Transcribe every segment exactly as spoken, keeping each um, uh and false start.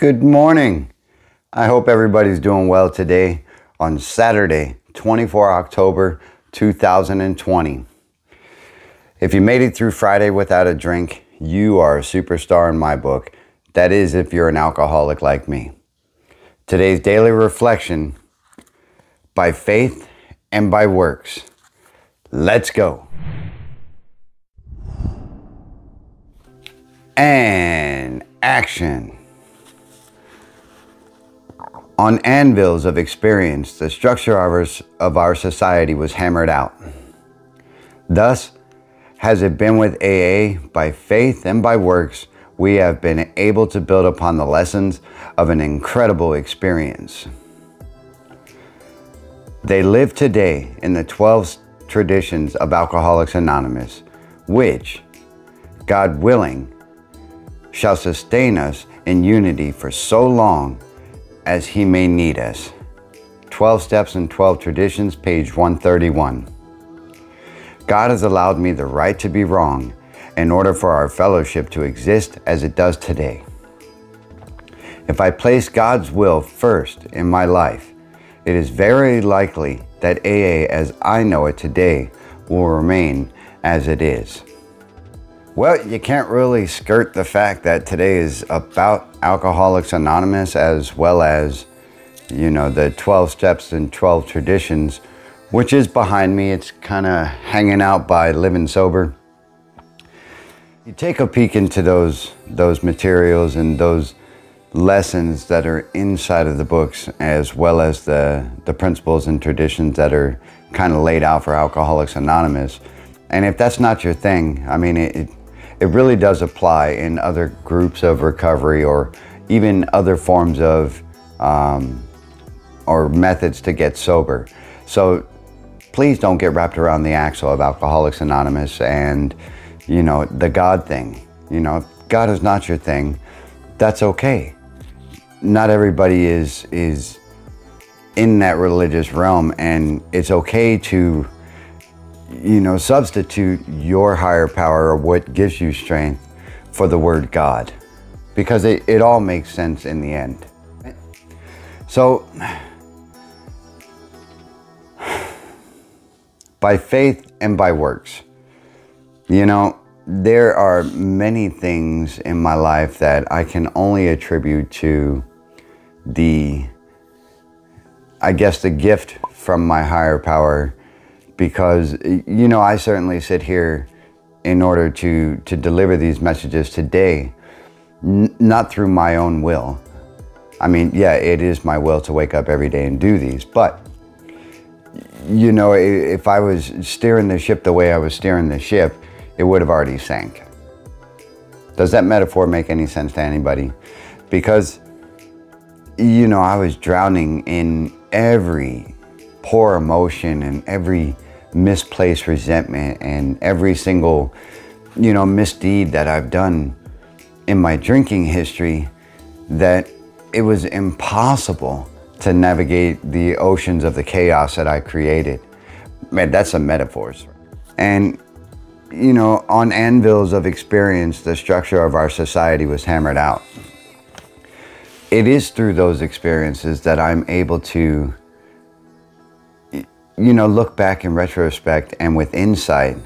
Good morning. I hope everybody's doing well today on Saturday, the twenty-fourth of October, two thousand twenty. If you made it through Friday without a drink, you are a superstar in my book. That is, if you're an alcoholic like me. Today's daily reflection, by faith and by works. Let's go. And action. On anvils of experience, the structure of our, of our society was hammered out. Thus has it been with A A. By faith and by works, we have been able to build upon the lessons of an incredible experience. They live today in the twelve traditions of Alcoholics Anonymous, which, God willing, shall sustain us in unity for so long as He may need us. Twelve Steps and Twelve Traditions, page one thirty-one. God has allowed me the right to be wrong in order for our fellowship to exist as it does today. If I place God's will first in my life, it is very likely that A A as I know it today will remain as it is. Well, you can't really skirt the fact that today is about Alcoholics Anonymous, as well as, you know, the twelve Steps and twelve Traditions, which is behind me. It's kind of hanging out by Living Sober. You take a peek into those, those materials and those lessons that are inside of the books, as well as the, the principles and traditions that are kind of laid out for Alcoholics Anonymous. And if that's not your thing, I mean, it, it really does apply in other groups of recovery, or even other forms of, um, or methods to get sober. So please don't get wrapped around the axle of Alcoholics Anonymous and, you know, the God thing. You know, if God is not your thing, that's okay. Not everybody is is in that religious realm, and it's okay to, you know, substitute your higher power or what gives you strength for the word God, because it, it all makes sense in the end. So, by faith and by works. You know, there are many things in my life that I can only attribute to the, I guess, the gift from my higher power, because, you know, I certainly sit here in order to, to deliver these messages today, n- not through my own will. I mean, yeah, it is my will to wake up every day and do these, but, you know, if I was steering the ship the way I was steering the ship, it would have already sank. Does that metaphor make any sense to anybody? Because, you know, I was drowning in every poor emotion and every misplaced resentment and every single, you know, misdeed that I've done in my drinking history, that it was impossible to navigate the oceans of the chaos that I created. Man, that's some metaphors. And, you know, on anvils of experience, the structure of our society was hammered out. It is through those experiences that I'm able to, you know, look back in retrospect and with insight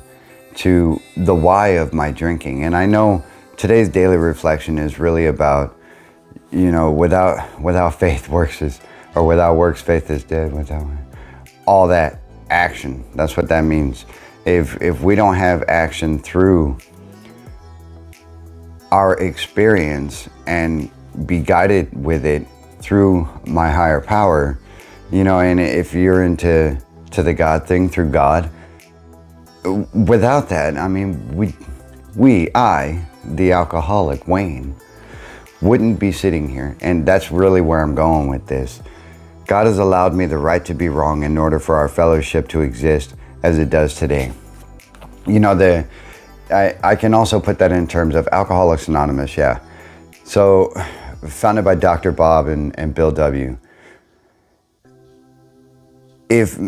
to the why of my drinking. And I know today's daily reflection is really about, you know, without without faith, works is, or without works, faith is dead. Without all that action, that's what that means. If, if we don't have action through our experience and be guided with it through my higher power, you know, and if you're into to the God thing, through God, without that, I mean, we, we, I, the alcoholic Wayne, wouldn't be sitting here. And that's really where I'm going with this. God has allowed me the right to be wrong in order for our fellowship to exist as it does today. You know, the I, I can also put that in terms of Alcoholics Anonymous, yeah. So, founded by Doctor Bob and, and Bill W. If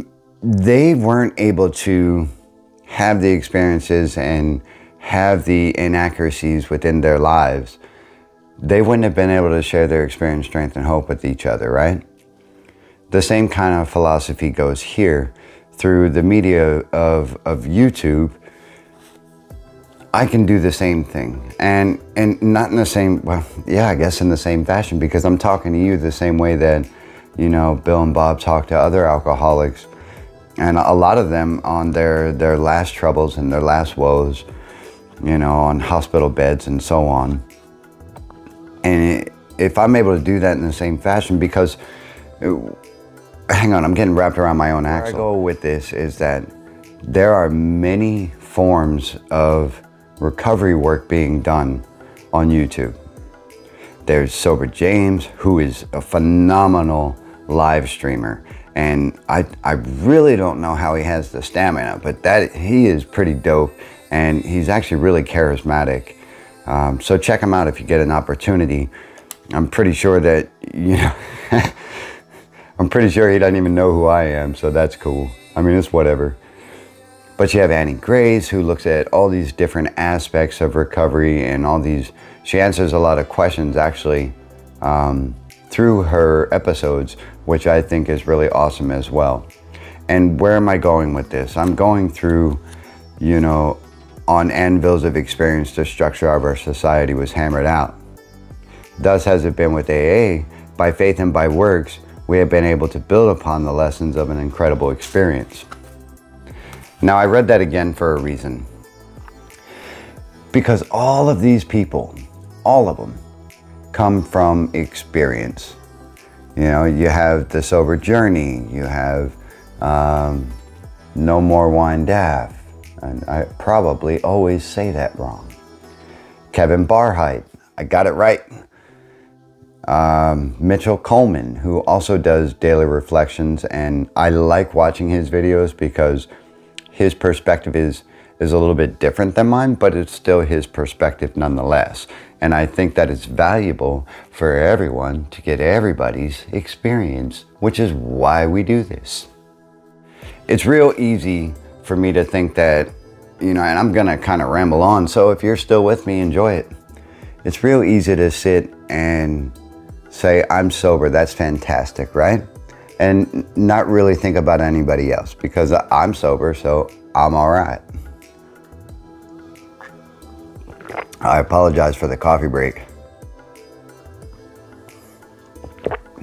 they weren't able to have the experiences and have the inaccuracies within their lives they wouldn't have been able to share their experience, strength, and hope with each other, right? The same kind of philosophy goes here. Through the media of, of YouTube, I can do the same thing. And, and not in the same, well, yeah, I guess in the same fashion, because I'm talking to you the same way that, you know, Bill and Bob talk to other alcoholics. And a lot of them on their, their last troubles and their last woes, you know, on hospital beds and so on. And if I'm able to do that in the same fashion, because, hang on, I'm getting wrapped around my own axle. Where I go with this is that there are many forms of recovery work being done on YouTube. There's Sober James, who is a phenomenal live streamer. And I, I really don't know how he has the stamina, but that he is pretty dope, and he's actually really charismatic. Um, so check him out if you get an opportunity. I'm pretty sure that, you know, I'm pretty sure he doesn't even know who I am, so that's cool. I mean, it's whatever. But you have Annie Grace, who looks at all these different aspects of recovery and all these, she answers a lot of questions actually um, through her episodes, which I think is really awesome as well. And where am I going with this? I'm going through, you know, on anvils of experience, the structure of our society was hammered out. Thus has it been with A A. By faith and by works, we have been able to build upon the lessons of an incredible experience. Now, I read that again for a reason. Because all of these people, all of them, come from experience. You know, you have The Sober Journey, you have um, No More Wine Daff, and I probably always say that wrong. Kevin Barheit, I got it right. Um, Mitchell Coleman, who also does Daily Reflections, and I like watching his videos because his perspective is, is a little bit different than mine, but it's still his perspective nonetheless. And I think that it's valuable for everyone to get everybody's experience, which is why we do this. It's real easy for me to think that, you know, and I'm gonna kind of ramble on, so if you're still with me, enjoy it. It's real easy to sit and say, I'm sober, that's fantastic, right? And not really think about anybody else, because I'm sober, so I'm all right. I apologize for the coffee break,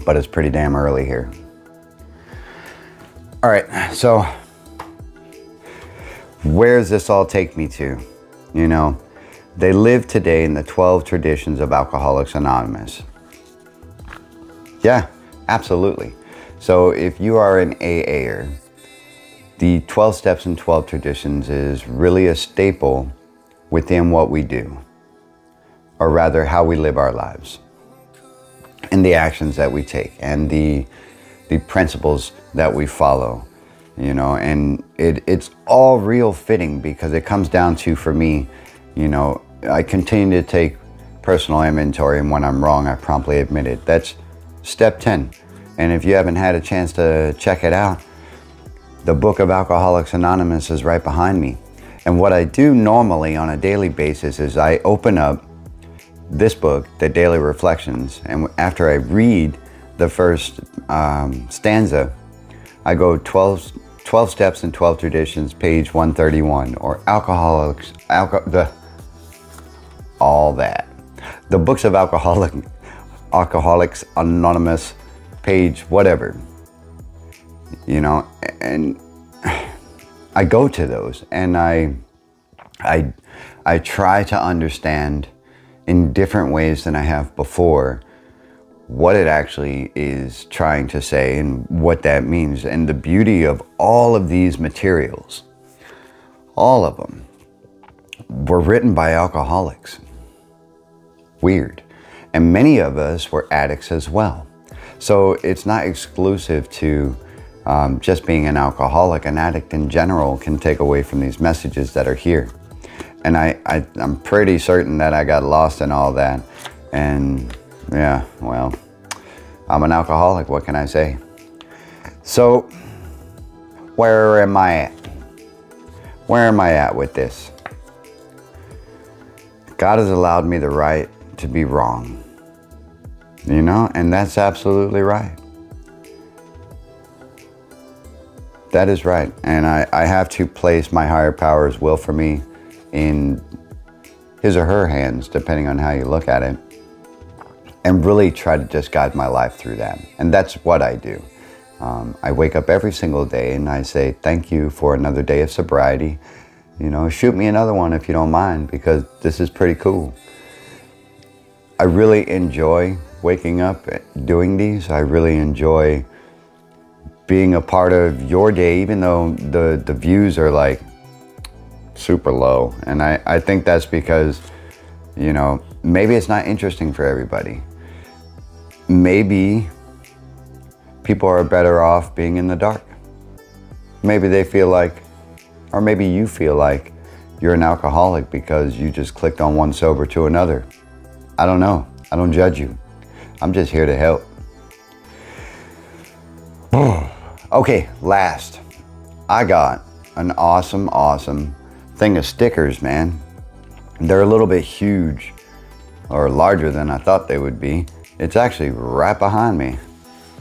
but it's pretty damn early here. All right, so where does this all take me to? You know, they live today in the twelve traditions of Alcoholics Anonymous. Yeah, absolutely. So if you are an A A-er, the twelve Steps and twelve Traditions is really a staple within what we do, or rather how we live our lives, and the actions that we take, and the, the principles that we follow, you know, and it, it's all real fitting because it comes down to, for me, you know, I continue to take personal inventory, and when I'm wrong, I promptly admit it. That's step ten. And if you haven't had a chance to check it out, the book of Alcoholics Anonymous is right behind me. And what I do normally on a daily basis is I open up this book, the Daily Reflections, and after I read the first um, stanza, I go twelve, twelve Steps and twelve Traditions, page one thirty-one, or Alcoholics, alco the, all that. The books of Alcoholic, Alcoholics Anonymous, page whatever, you know, and I go to those and I, I, I try to understand in different ways than I have before what it actually is trying to say and what that means, and the beauty of all of these materials, all of them, were written by alcoholics. Weird. And many of us were addicts as well. So it's not exclusive to um, just being an alcoholic. An addict in general can take away from these messages that are here. And I, I, I'm pretty certain that I got lost in all that. And yeah, well, I'm an alcoholic, what can I say? So where am I at? Where am I at with this? God has allowed me the right to be wrong. You know, and that's absolutely right. That is right. And I, I have to place my higher power's will for me in his or her hands, depending on how you look at it, and really try to just guide my life through that. And that's what I do. Um, I wake up every single day and I say, thank you for another day of sobriety. You know, shoot me another one if you don't mind, because this is pretty cool. I really enjoy waking up doing these. I really enjoy being a part of your day, even though the, the views are like super low. And I, I think that's because, you know, maybe it's not interesting for everybody. Maybe people are better off being in the dark. Maybe they feel like, or maybe you feel like you're an alcoholic because you just clicked on one sober to another. I don't know. I don't judge you. I'm just here to help. Okay, last. I got an awesome, awesome thing of stickers, man. They're a little bit huge or larger than I thought they would be. It's actually right behind me.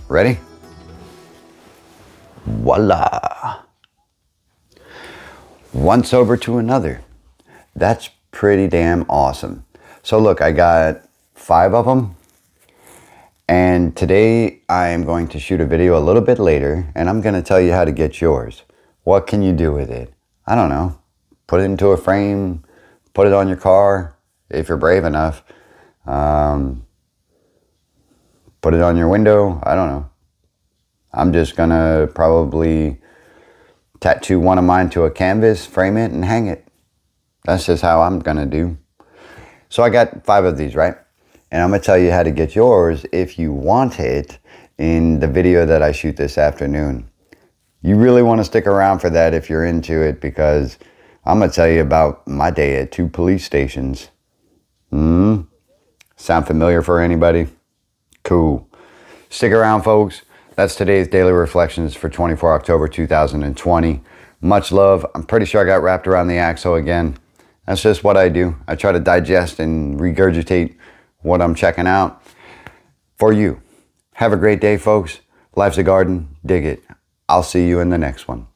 Ready? Voila! One sober to another. That's pretty damn awesome. So look, I got five of them, and today I am going to shoot a video a little bit later, and I'm going to tell you how to get yours. What can you do with it? I don't know. Put it into a frame, put it on your car if you're brave enough. Um, Put it on your window. I don't know. I'm just gonna probably tattoo one of mine to a canvas, frame it, and hang it. That's just how I'm gonna do. So I got five of these, right? And I'm gonna tell you how to get yours if you want it in the video that I shoot this afternoon. You really wanna stick around for that if you're into it, because I'm gonna tell you about my day at two police stations. Hmm? Sound familiar for anybody? Cool. Stick around, folks. That's today's Daily Reflections for the twenty-fourth of October two thousand twenty. Much love. I'm pretty sure I got wrapped around the axle again. That's just what I do. I try to digest and regurgitate what I'm checking out for you. Have a great day, folks. Life's a garden. Dig it. I'll see you in the next one.